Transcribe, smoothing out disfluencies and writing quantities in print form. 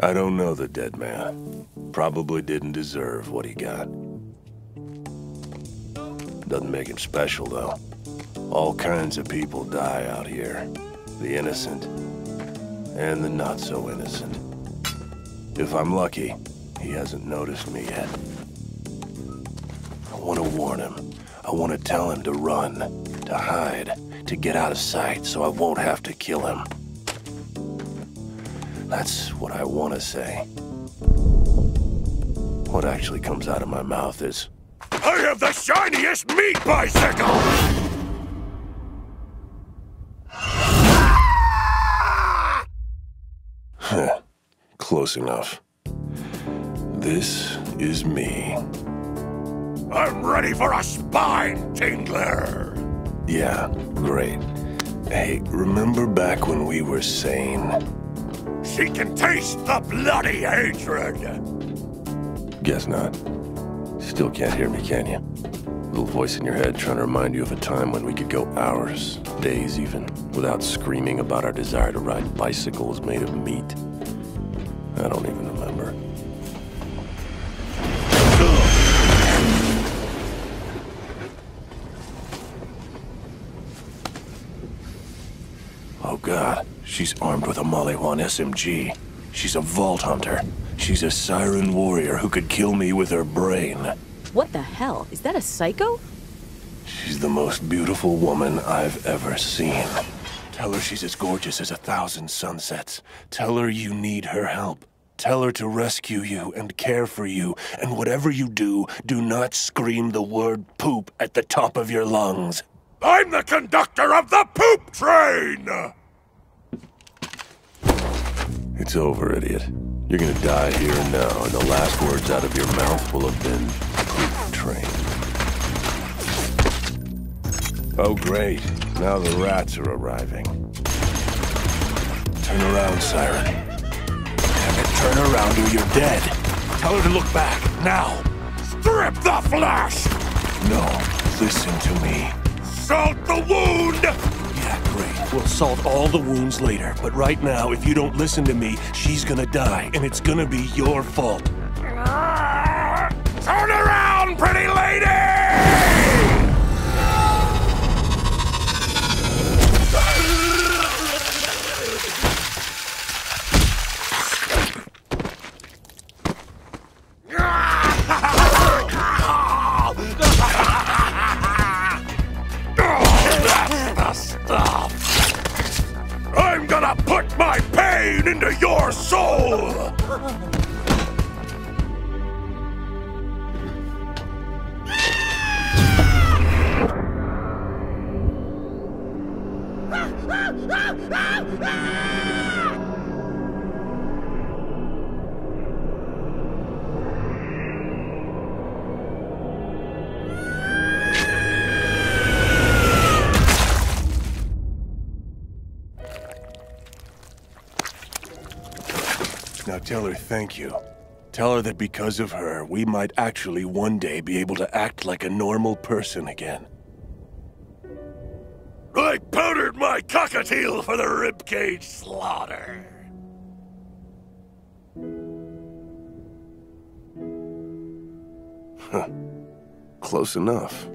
I don't know the dead man. Probably didn't deserve what he got. Doesn't make him special, though. All kinds of people die out here. The innocent. And the not-so-innocent. If I'm lucky, he hasn't noticed me yet. I want to warn him. I want to tell him to run, to hide, to get out of sight so I won't have to kill him. That's what I want to say. What actually comes out of my mouth is, I have the shiniest meat bicycle! Close enough. This is me. I'm ready for a spine tingler! Yeah, great. Hey, remember back when we were sane? She can taste the bloody hatred! Guess not. Still can't hear me, can you? Little voice in your head trying to remind you of a time when we could go hours, days even, without screaming about our desire to ride bicycles made of meat. I don't even remember. Oh God, she's armed with a Maliwan SMG. She's a Vault Hunter. She's a siren warrior who could kill me with her brain. What the hell? Is that a psycho? She's the most beautiful woman I've ever seen. Tell her she's as gorgeous as 1,000 sunsets. Tell her you need her help. Tell her to rescue you and care for you. And whatever you do, do not scream the word poop at the top of your lungs. I'm the conductor of the poop train! It's over, idiot. You're gonna die here and now, and the last words out of your mouth will have been poop train. Oh, great. Now the rats are arriving. Turn around, Siren. Damn it, turn around or you're dead. Tell her to look back, now. Strip the flesh! No, listen to me. Salt the wound! Yeah, great. We'll salt all the wounds later. But right now, if you don't listen to me, she's gonna die, and it's gonna be your fault. Turn around, pretty lady! Into your soul! Now tell her thank you. Tell her that because of her, we might actually one day be able to act like a normal person again. I powdered my cockatiel for the ribcage slaughter. Huh. Close enough.